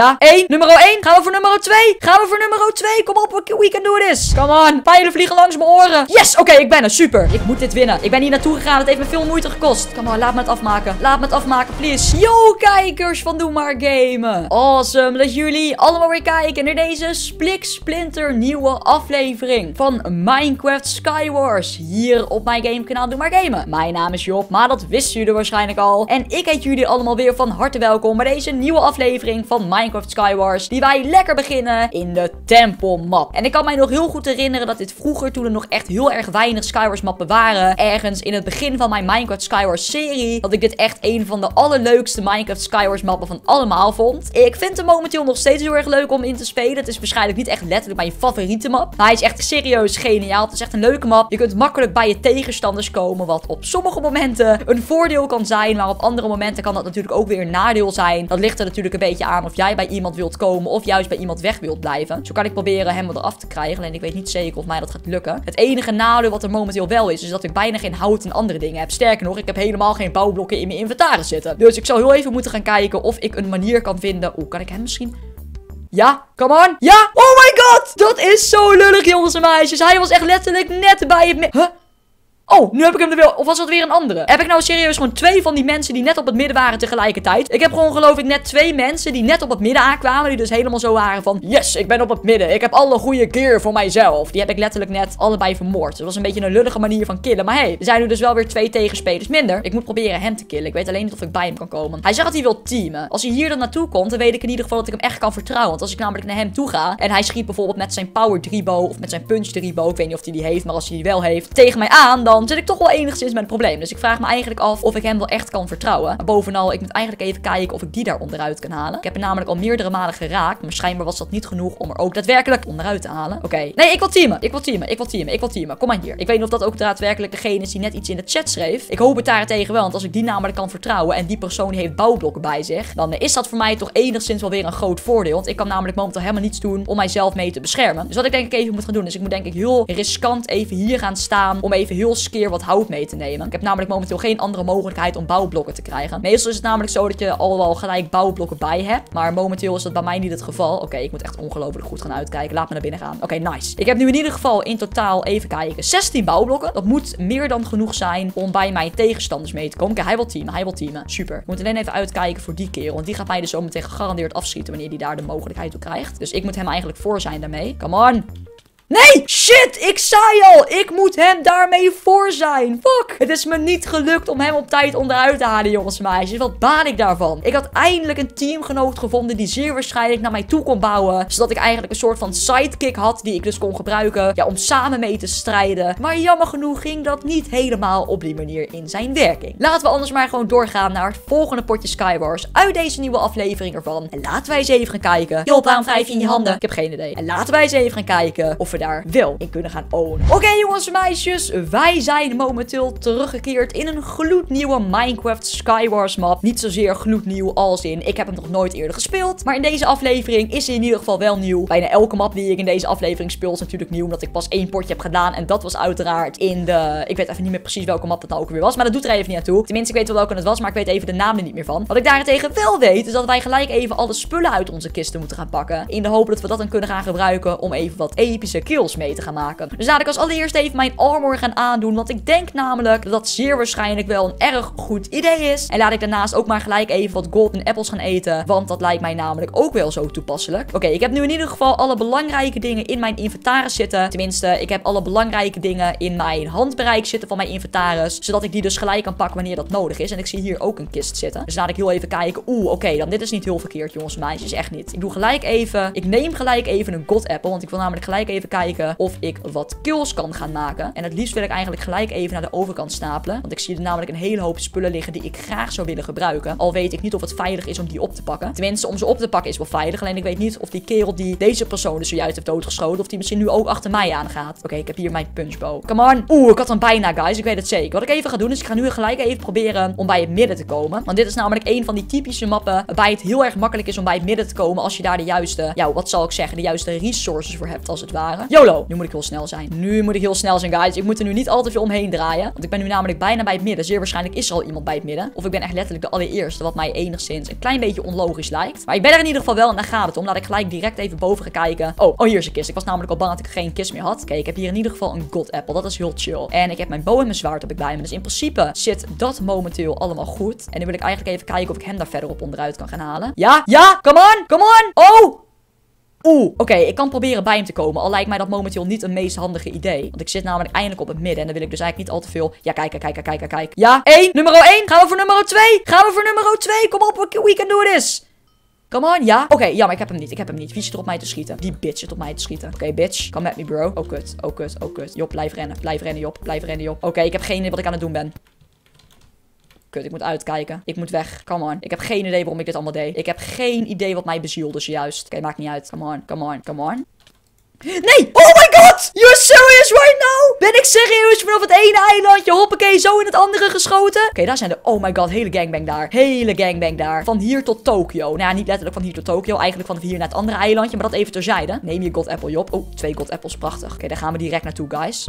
Ja, 1. Nummer 1. Gaan we voor nummer 2? Gaan we voor nummer 2? Kom op, we can do this. Come on. Pijlen vliegen langs mijn oren. Yes, oké, ik ben er. Super. Ik moet dit winnen. Ik ben hier naartoe gegaan. Het heeft me veel moeite gekost. Come on, laat me het afmaken. Laat me het afmaken, please. Yo, kijkers van Doe Maar Gamen. Awesome dat jullie allemaal weer kijken naar deze spliksplinter nieuwe aflevering van Minecraft Skywars. Hier op mijn gamekanaal Doe Maar Gamen. Mijn naam is Job, maar dat wisten jullie waarschijnlijk al. En ik heet jullie allemaal weer van harte welkom bij deze nieuwe aflevering van Minecraft Skywars, die wij lekker beginnen in de tempelmap. En ik kan mij nog heel goed herinneren dat dit vroeger, toen er nog echt heel erg weinig Skywars mappen waren, ergens in het begin van mijn Minecraft Skywars serie, dat ik dit echt een van de allerleukste Minecraft Skywars mappen van allemaal vond. Ik vind hem momenteel nog steeds heel erg leuk om in te spelen. Het is waarschijnlijk niet echt letterlijk mijn favoriete map, maar hij is echt serieus geniaal. Het is echt een leuke map. Je kunt makkelijk bij je tegenstanders komen, wat op sommige momenten een voordeel kan zijn, maar op andere momenten kan dat natuurlijk ook weer een nadeel zijn. Dat ligt er natuurlijk een beetje aan of jij bij iemand wilt komen of juist bij iemand weg wilt blijven. Zo kan ik proberen hem eraf te krijgen. Alleen ik weet niet zeker of mij dat gaat lukken. Het enige nadeel wat er momenteel wel is, is dat ik bijna geen hout en andere dingen heb. Sterker nog, ik heb helemaal geen bouwblokken in mijn inventaris zitten. Dus ik zal heel even moeten gaan kijken of ik een manier kan vinden. Oeh, kan ik hem misschien... Ja, come on. Ja! Oh my god! Dat is zo lullig, jongens en meisjes. Hij was echt letterlijk net bij het... Huh? Oh, nu heb ik hem er wel. Of was dat weer een andere? Heb ik nou serieus gewoon twee van die mensen die net op het midden waren tegelijkertijd? Ik heb gewoon geloof ik net twee mensen die net op het midden aankwamen. Die dus helemaal zo waren van, yes, ik ben op het midden. Ik heb alle goede gear voor mijzelf. Die heb ik letterlijk net allebei vermoord. Dus dat was een beetje een lullige manier van killen. Maar hey, er zijn nu dus wel weer twee tegenspelers minder. Ik moet proberen hem te killen. Ik weet alleen niet of ik bij hem kan komen. Hij zegt dat hij wil teamen. Als hij hier dan naartoe komt, dan weet ik in ieder geval dat ik hem echt kan vertrouwen. Want als ik namelijk naar hem toe ga en hij schiet bijvoorbeeld met zijn power 3-bow of met zijn punch 3-bow. Ik weet niet of hij die heeft, maar als hij die wel heeft, tegen mij aan, dan zit ik toch wel enigszins met een probleem. Dus ik vraag me eigenlijk af of ik hem wel echt kan vertrouwen. Maar bovenal, ik moet eigenlijk even kijken of ik die daar onderuit kan halen. Ik heb hem namelijk al meerdere malen geraakt. Maar schijnbaar was dat niet genoeg om er ook daadwerkelijk onderuit te halen. Oké. Nee, ik wil teamen. Ik wil teamen. Ik wil teamen. Ik wil teamen. Kom maar hier. Ik weet niet of dat ook daadwerkelijk degene is die net iets in de chat schreef. Ik hoop het daarentegen wel. Want als ik die namelijk kan vertrouwen en die persoon heeft bouwblokken bij zich, dan is dat voor mij toch enigszins wel weer een groot voordeel. Want ik kan namelijk momenteel helemaal niets doen om mijzelf mee te beschermen. Dus wat ik denk ik even moet gaan doen, is ik moet denk ik heel riskant even hier gaan staan om even heel keer wat hout mee te nemen. Ik heb namelijk momenteel geen andere mogelijkheid om bouwblokken te krijgen. Meestal is het namelijk zo dat je al wel gelijk bouwblokken bij hebt, maar momenteel is dat bij mij niet het geval. Oké, ik moet echt ongelooflijk goed gaan uitkijken. Laat me naar binnen gaan. Oké, nice. Ik heb nu in ieder geval in totaal, even kijken, 16 bouwblokken. Dat moet meer dan genoeg zijn om bij mijn tegenstanders mee te komen. Oké, hij wil teamen. Hij wil teamen. Super. Ik moet alleen even uitkijken voor die kerel, want die gaat mij dus zo meteen gegarandeerd afschieten wanneer die daar de mogelijkheid toe krijgt. Dus ik moet hem eigenlijk voor zijn daarmee. Come on. Nee! Shit! Ik zei al! Ik moet hem daarmee voor zijn! Fuck! Het is me niet gelukt om hem op tijd onderuit te halen, jongens en meisjes. Wat baal ik daarvan? Ik had eindelijk een teamgenoot gevonden die zeer waarschijnlijk naar mij toe kon bouwen. Zodat ik eigenlijk een soort van sidekick had die ik dus kon gebruiken, ja, om samen mee te strijden. Maar jammer genoeg ging dat niet helemaal op die manier in zijn werking. Laten we anders maar gewoon doorgaan naar het volgende potje Skywars uit deze nieuwe aflevering ervan. En laten wij eens even gaan kijken. Job, waarom wrijf je in je handen? Ik heb geen idee. En laten wij eens even gaan kijken of we daar wel in kunnen gaan ownen. Oké, jongens en meisjes, wij zijn momenteel teruggekeerd in een gloednieuwe Minecraft Skywars map. Niet zozeer gloednieuw als in, ik heb hem nog nooit eerder gespeeld, maar in deze aflevering is hij in ieder geval wel nieuw. Bijna elke map die ik in deze aflevering speel is natuurlijk nieuw, omdat ik pas één potje heb gedaan en dat was uiteraard in de... Ik weet even niet meer precies welke map dat nou ook weer was, maar dat doet er even niet aan toe. Tenminste, ik weet wel welke het was, maar ik weet even de naam er niet meer van. Wat ik daarentegen wel weet, is dat wij gelijk even alle spullen uit onze kisten moeten gaan pakken, in de hoop dat we dat dan kunnen gaan gebruiken om even wat epische kills mee te gaan maken. Dus laat ik als allereerst even mijn armor gaan aandoen, want ik denk namelijk dat dat zeer waarschijnlijk wel een erg goed idee is. En laat ik daarnaast ook maar gelijk even wat golden apples gaan eten, want dat lijkt mij namelijk ook wel zo toepasselijk. Oké, ik heb nu in ieder geval alle belangrijke dingen in mijn inventaris zitten. Tenminste, ik heb alle belangrijke dingen in mijn handbereik zitten van mijn inventaris, zodat ik die dus gelijk kan pakken wanneer dat nodig is. En ik zie hier ook een kist zitten. Dus laat ik heel even kijken. Oké, dan dit is niet heel verkeerd, jongens en meisjes. Echt niet. Ik neem gelijk even een god apple, want ik wil namelijk gelijk even kijken of ik wat kills kan gaan maken. En het liefst wil ik eigenlijk gelijk even naar de overkant stapelen, want ik zie er namelijk een hele hoop spullen liggen die ik graag zou willen gebruiken. Al weet ik niet of het veilig is om die op te pakken. Tenminste, om ze op te pakken is wel veilig. Alleen ik weet niet of die kerel die deze persoon dus zojuist heeft doodgeschoten, of die misschien nu ook achter mij aangaat. Oké, ik heb hier mijn punchbow. Come on. Ik had hem bijna, guys. Ik weet het zeker. Wat ik even ga doen is, ik ga nu gelijk even proberen om bij het midden te komen. Want dit is namelijk een van die typische mappen waarbij het heel erg makkelijk is om bij het midden te komen als je daar de juiste, ja, wat zal ik zeggen, de juiste resources voor hebt als het ware. maken. YOLO. Nu moet ik heel snel zijn. Guys. Ik moet er nu niet al te veel omheen draaien. Want ik ben nu namelijk bijna bij het midden. Zeer waarschijnlijk is er al iemand bij het midden. Of ik ben echt letterlijk de allereerste. Wat mij enigszins een klein beetje onlogisch lijkt. Maar ik ben er in ieder geval wel. En daar gaat het om. Laat ik gelijk direct even boven gaan kijken. Oh, hier is een kist. Ik was namelijk al bang dat ik geen kist meer had. Kijk, ik heb hier in ieder geval een god apple. Dat is heel chill. En ik heb mijn bow en mijn zwaard heb ik bij me. Dus in principe zit dat momenteel allemaal goed. En nu wil ik eigenlijk even kijken of ik hem daar verderop onderuit kan gaan halen. Ja, ja, come on, come on. Oh! Oeh, oké, ik kan proberen bij hem te komen. Al lijkt mij dat momenteel niet het meest handige idee. Want ik zit namelijk eindelijk op het midden. En dan wil ik dus eigenlijk niet al te veel... Ja, kijk. Ja, 1, nummer 1. Gaan we voor nummer 2? Kom op, we can do this. Come on, ja. Oké, ja, maar ik heb hem niet. Wie zit er op mij te schieten? Die bitch zit op mij te schieten. Oké, bitch. Come at me, bro. Oh, kut. Job, blijf rennen. Job. Oké, ik heb geen idee wat ik aan het doen ben. Kut, ik moet uitkijken. Ik moet weg. Come on. Ik heb geen idee waarom ik dit allemaal deed. Ik heb geen idee wat mij bezielde zojuist. Oké, maakt niet uit. Come on. Nee! Oh my god! You're serious right now? Ben ik serieus? Vanaf het ene eilandje, hoppakee, zo in het andere geschoten? Oké, daar zijn de... Oh my god, hele gangbang daar. Van hier tot Tokio. Nou ja, niet letterlijk van hier tot Tokio. Eigenlijk van hier naar het andere eilandje, maar dat even terzijde. Neem je god apple, Job. Oh, 2 god apples, prachtig. Oké, daar gaan we direct naartoe, guys.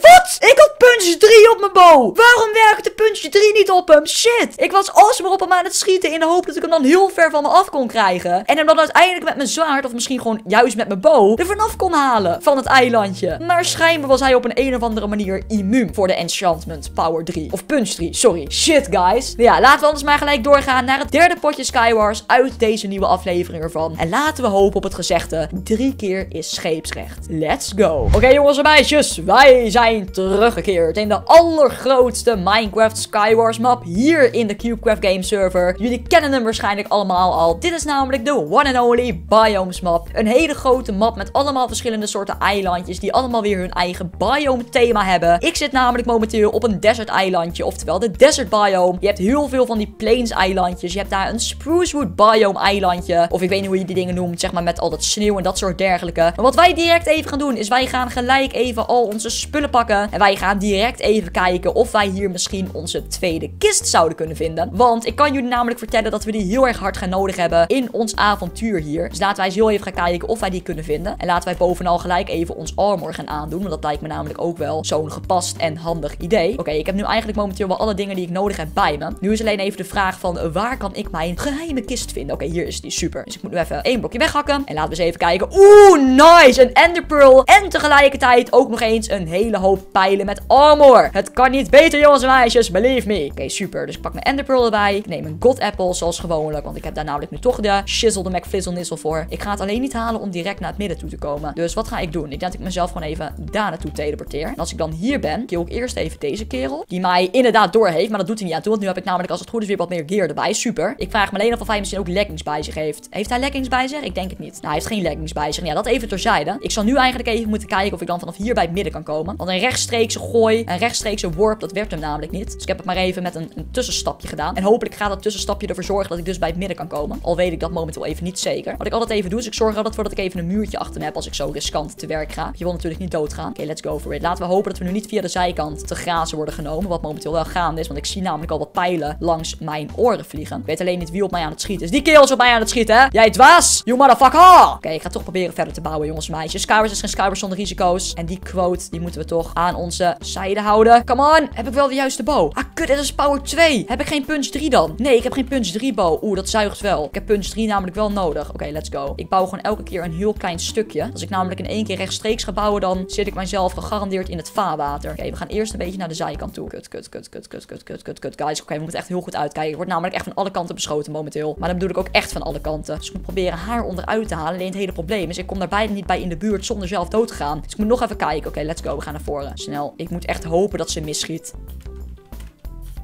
Wat? Ik had punch 3 op mijn bow. Waarom werkte punch 3 niet op hem? Shit. Ik was alsmaar op hem aan het schieten in de hoop dat ik hem dan heel ver van me af kon krijgen. En hem dan uiteindelijk met mijn zwaard, of misschien gewoon juist met mijn bow, er vanaf kon halen van het eilandje. Maar schijnbaar was hij op een of andere manier immuun voor de enchantment power 3. Of punch 3, sorry. Shit, guys. Ja, laten we anders maar gelijk doorgaan naar het derde potje Skywars uit deze nieuwe aflevering ervan. En laten we hopen op het gezegde: 3 keer is scheepsrecht. Let's go. Oké, jongens en meisjes. Wij zijn teruggekeerd in de allergrootste Minecraft Skywars map hier in de Cubecraft game server. Jullie kennen hem waarschijnlijk allemaal al. Dit is namelijk de one and only Biomes map. Een hele grote map met allemaal verschillende soorten eilandjes die allemaal weer hun eigen biome thema hebben. Ik zit namelijk momenteel op een desert eilandje, oftewel de desert biome. Je hebt heel veel van die plains eilandjes. Je hebt daar een sprucewood biome eilandje. Of ik weet niet hoe je die dingen noemt, zeg maar met al dat sneeuw en dat soort dergelijke. Maar wat wij direct even gaan doen is wij gaan gelijk even al onze spullen pakken. En wij gaan direct even kijken of wij hier misschien onze tweede kist zouden kunnen vinden. Want ik kan jullie namelijk vertellen dat we die heel erg hard gaan nodig hebben in ons avontuur hier. Dus laten wij eens heel even gaan kijken of wij die kunnen vinden. En laten wij bovenal gelijk even ons armor gaan aandoen. Want dat lijkt me namelijk ook wel zo'n gepast en handig idee. Oké, ik heb nu eigenlijk momenteel wel alle dingen die ik nodig heb bij me. Nu is alleen even de vraag van waar kan ik mijn geheime kist vinden? Oké, hier is die. Super. Dus ik moet nu even 1 blokje weghakken. En laten we eens even kijken. Oeh, nice! Een enderpearl. En tegelijkertijd ook nog eens een hele hoop pijlen met armor. Het kan niet beter, jongens en meisjes. Believe me. Oké, super. Dus ik pak mijn enderpearl erbij. Ik neem een god apple, zoals gewoonlijk. Want ik heb daar namelijk nu toch de shizzle, de McFlizzle-nizzle voor. Ik ga het alleen niet halen om direct naar het midden toe te komen. Dus wat ga ik doen? Ik denk dat ik mezelf gewoon even daar naartoe teleporteer. En als ik dan hier ben, kill ik eerst even deze kerel. Die mij inderdaad door heeft. Maar dat doet hij niet aan toe. Want nu heb ik namelijk, als het goed is, weer wat meer gear erbij. Super. Ik vraag me alleen af of hij misschien ook leggings bij zich heeft. Heeft hij leggings bij zich? Ik denk het niet. Nou, hij heeft geen leggings bij zich. Ja, dat even terzijde. Ik zal nu eigenlijk even moeten kijken of ik dan vanaf hier bij het midden kan komen. Want een rechtstreekse gooi, een rechtstreekse worp, dat werd hem namelijk niet. Dus ik heb het maar even met een tussenstapje gedaan. En hopelijk gaat dat tussenstapje ervoor zorgen dat ik dus bij het midden kan komen. Al weet ik dat momenteel even niet zeker. Wat ik altijd even doe, is ik zorg er altijd voor dat ik even een muurtje achter me heb als ik zo riskant te werk ga. Je wil natuurlijk niet doodgaan. Oké, let's go for it. Laten we hopen dat we nu niet via de zijkant te grazen worden genomen. Wat momenteel wel gaande is, want ik zie namelijk al wat pijlen langs mijn oren vliegen. Ik weet alleen niet wie op mij aan het schieten is. Die kerel is op mij aan het schieten, hè? Jij dwaas! You motherfucker! Oké, ik ga toch proberen verder te bouwen, jongens en meisjes. Skywars is geen Skywars zonder risico's. En die quote, die moeten we toch aan onze zijde houden. Come on. Heb ik wel de juiste bow? Ah, kut. Dat is power 2. Heb ik geen punch 3 dan? Nee, ik heb geen punch 3 bow. Oeh, dat zuigt wel. Ik heb punch 3 namelijk wel nodig. Oké, let's go. Ik bouw gewoon elke keer een heel klein stukje. Als ik namelijk in 1 keer rechtstreeks ga bouwen, dan zit ik mezelf gegarandeerd in het vaarwater. Oké, we gaan eerst een beetje naar de zijkant toe. Kut, guys. Oké, we moeten echt heel goed uitkijken. Ik word namelijk echt van alle kanten beschoten momenteel. Maar dan bedoel ik ook echt van alle kanten. Dus ik moet proberen haar onderuit te halen. Alleen het hele probleem is, ik kom daar bijna niet bij in de buurt zonder zelf dood te gaan. Dus ik moet nog even kijken. Oké, let's go. We gaan naar voren. Snel. Ik moet echt hopen dat ze misschiet.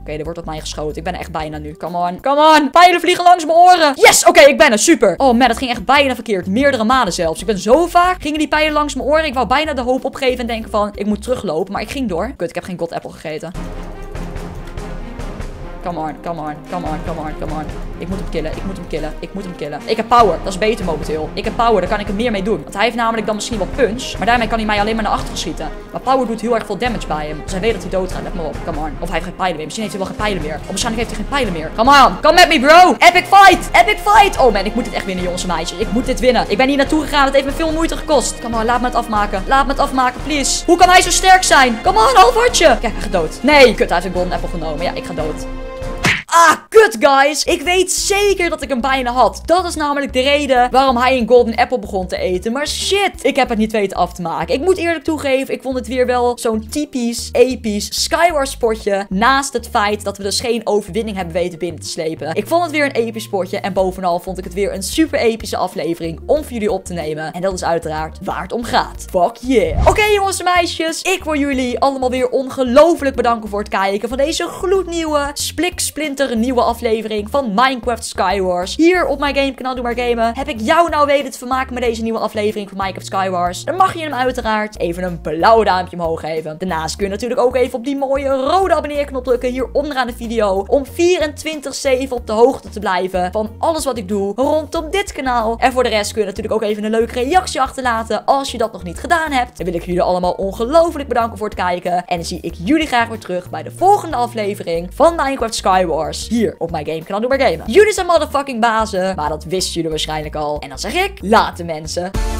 Oké, er wordt op mij geschoten. Ik ben er echt bijna nu. Come on. Come on. Pijlen vliegen langs mijn oren. Yes. Oké, ik ben er. Super. Oh man, dat ging echt bijna verkeerd. Meerdere malen zelfs. Ik ben zo vaak. Gingen die pijlen langs mijn oren. Ik wou bijna de hoop opgeven en denken van, ik moet teruglopen. Maar ik ging door. Kut, ik heb geen god apple gegeten. Come on, come on, come on, come on, come on. Ik moet hem killen, ik moet hem killen, ik moet hem killen. Ik heb power, dat is beter momenteel. Ik heb power, daar kan ik er meer mee doen. Want hij heeft namelijk dan misschien wel punch, maar daarmee kan hij mij alleen maar naar achteren schieten. Maar power doet heel erg veel damage bij hem. Dus hij weet dat hij doodgaat, let maar op, come on. Of hij heeft geen pijlen meer, misschien heeft hij wel geen pijlen meer. Of waarschijnlijk heeft hij geen pijlen meer. Come on, come at me bro! Epic fight, epic fight! Oh man, ik moet dit echt winnen jongens en meisjes, ik moet dit winnen. Ik ben hier naartoe gegaan, het heeft me veel moeite gekost. Come on, laat me het afmaken, please. Hoe kan hij zo sterk zijn? Come on, half hartje. Kijk, hij gaat dood. Nee, kut, hij heeft een golden apple genomen. Ja, ik ga dood. Ah, kut guys. Ik weet zeker dat ik hem bijna had. Dat is namelijk de reden waarom hij een golden apple begon te eten. Maar shit, ik heb het niet weten af te maken. Ik moet eerlijk toegeven, ik vond het weer wel zo'n typisch, episch Skywars spotje. Naast het feit dat we dus geen overwinning hebben weten binnen te slepen. Ik vond het weer een episch spotje. En bovenal vond ik het weer een super epische aflevering om voor jullie op te nemen. En dat is uiteraard waar het om gaat. Fuck yeah. Oké, jongens en meisjes. Ik wil jullie allemaal weer ongelooflijk bedanken voor het kijken van deze gloednieuwe splinter. Een nieuwe aflevering van Minecraft Skywars. Hier op mijn gamekanaal Doe Maar Gamen heb ik jou nou weten te vermaken met deze nieuwe aflevering van Minecraft Skywars. Dan mag je hem uiteraard even een blauw duimpje omhoog geven. Daarnaast kun je natuurlijk ook even op die mooie rode abonneerknop drukken hier onderaan de video. Om 24/7 op de hoogte te blijven van alles wat ik doe rondom dit kanaal. En voor de rest kun je natuurlijk ook even een leuke reactie achterlaten als je dat nog niet gedaan hebt. Dan wil ik jullie allemaal ongelooflijk bedanken voor het kijken. En dan zie ik jullie graag weer terug bij de volgende aflevering van Minecraft Skywars. Hier op mijn gamekanaal Doe Maar Gamen. Jullie zijn motherfucking bazen, maar dat wisten jullie waarschijnlijk al. En dan zeg ik, later mensen.